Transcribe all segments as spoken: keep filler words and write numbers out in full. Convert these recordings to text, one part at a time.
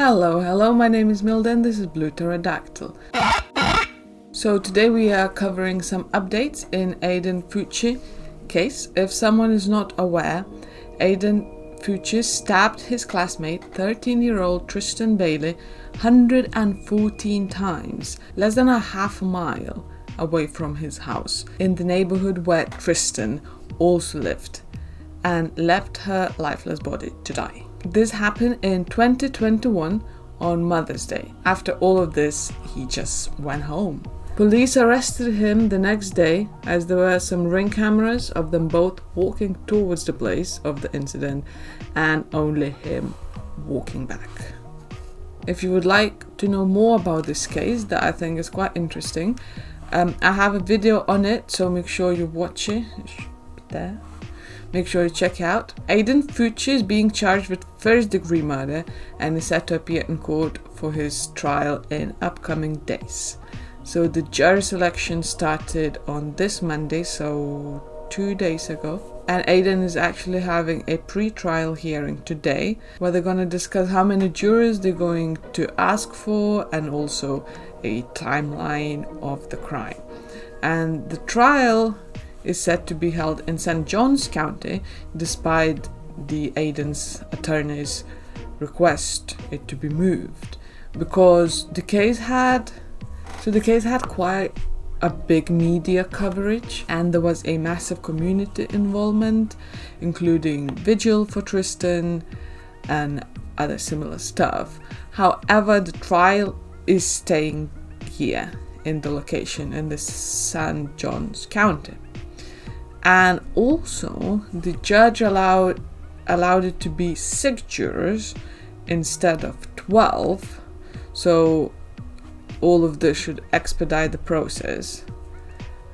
Hello, hello, my name is Milda and this is Blue Pterodactyl. So today we are covering some updates in Aiden Fucci case. If someone is not aware, Aiden Fucci stabbed his classmate, thirteen-year-old Tristyn Bailey, one hundred fourteen times, less than a half a mile away from his house, in the neighborhood where Tristyn also lived, and left her lifeless body to die. This happened in twenty twenty-one on Mother's Day. After all of this, he just went home. Police arrested him the next day, as there were some ring cameras of them both walking towards the place of the incident and only him walking back. If you would like to know more about this case, that I think is quite interesting, um, I have a video on it, so make sure you watch it. It should be there. Make sure you check out. Aiden Fucci is being charged with first degree murder and is set to appear in court for his trial in upcoming days. So the jury selection started on this Monday, so two days ago. And Aiden is actually having a pre-trial hearing today, where they're gonna discuss how many jurors they're going to ask for and also a timeline of the crime. And the trial is said to be held in Saint John's County, despite the Aiden's attorney's request it to be moved, because the case had so the case had quite a big media coverage, and there was a massive community involvement, including vigil for Tristyn and other similar stuff. However, the trial is staying here in the location in the Saint John's County. And also, the judge allowed allowed it to be six jurors instead of twelve, so all of this should expedite the process.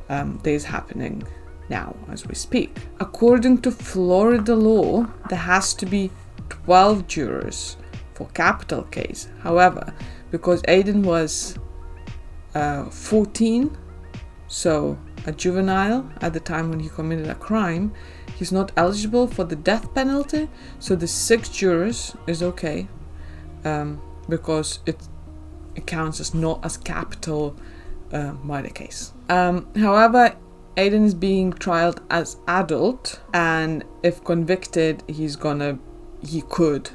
Um, that is happening now as we speak. According to Florida law, there has to be twelve jurors for capital case. However, because Aiden was uh, fourteen, so a juvenile at the time when he committed a crime, he's not eligible for the death penalty, so the six jurors is okay, um, because it, it counts as not as capital uh, murder case. Um, however, Aiden is being trialed as adult, and if convicted, he's gonna he could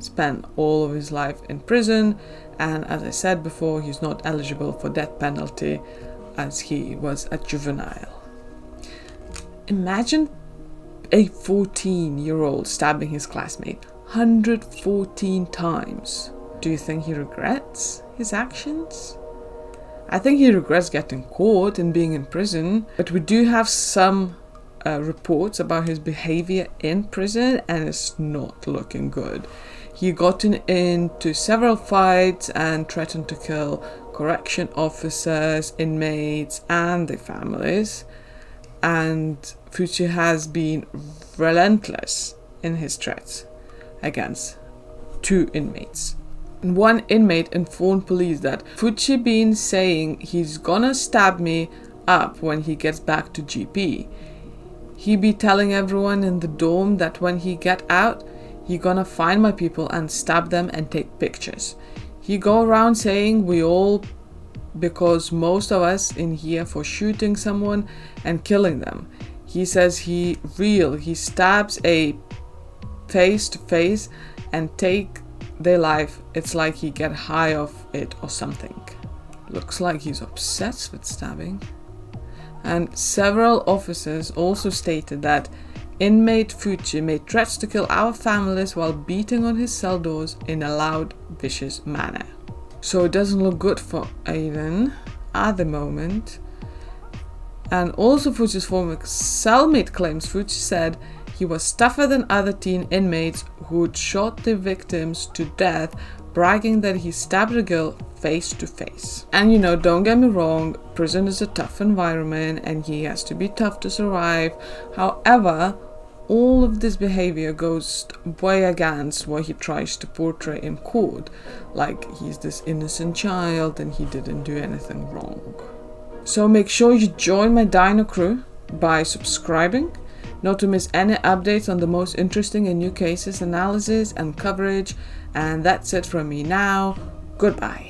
spend all of his life in prison, and as I said before, he's not eligible for death penalty as he was a juvenile. Imagine a fourteen-year-old stabbing his classmate one hundred fourteen times. Do you think he regrets his actions? I think he regrets getting caught and being in prison, but we do have some uh, reports about his behavior in prison, and it's not looking good. He got into several fights and threatened to kill correction officers, inmates, and their families, and Fucci has been relentless in his threats against two inmates. One inmate informed police that Fucci been saying he's gonna stab me up when he gets back to G P. He be telling everyone in the dorm that when he get out, he gonna find my people and stab them and take pictures. He go around saying we all, because most of us in here for shooting someone and killing them. He says he real, he stabs a face to face and take their life. It's like he get high off it or something. Looks like he's obsessed with stabbing. And several officers also stated that inmate Fucci made threats to kill our families while beating on his cell doors in a loud, vicious manner. So it doesn't look good for Aiden at the moment. And also Fucci's former cellmate claims Fucci said he was tougher than other teen inmates who'd shot their victims to death, bragging that he stabbed a girl face to face. And you know, don't get me wrong, prison is a tough environment and he has to be tough to survive. However, all of this behavior goes way against what he tries to portray in court, like he's this innocent child and he didn't do anything wrong. So make sure you join my Dino crew by subscribing, not to miss any updates on the most interesting and new cases, analysis and coverage. And that's it from me now. Goodbye.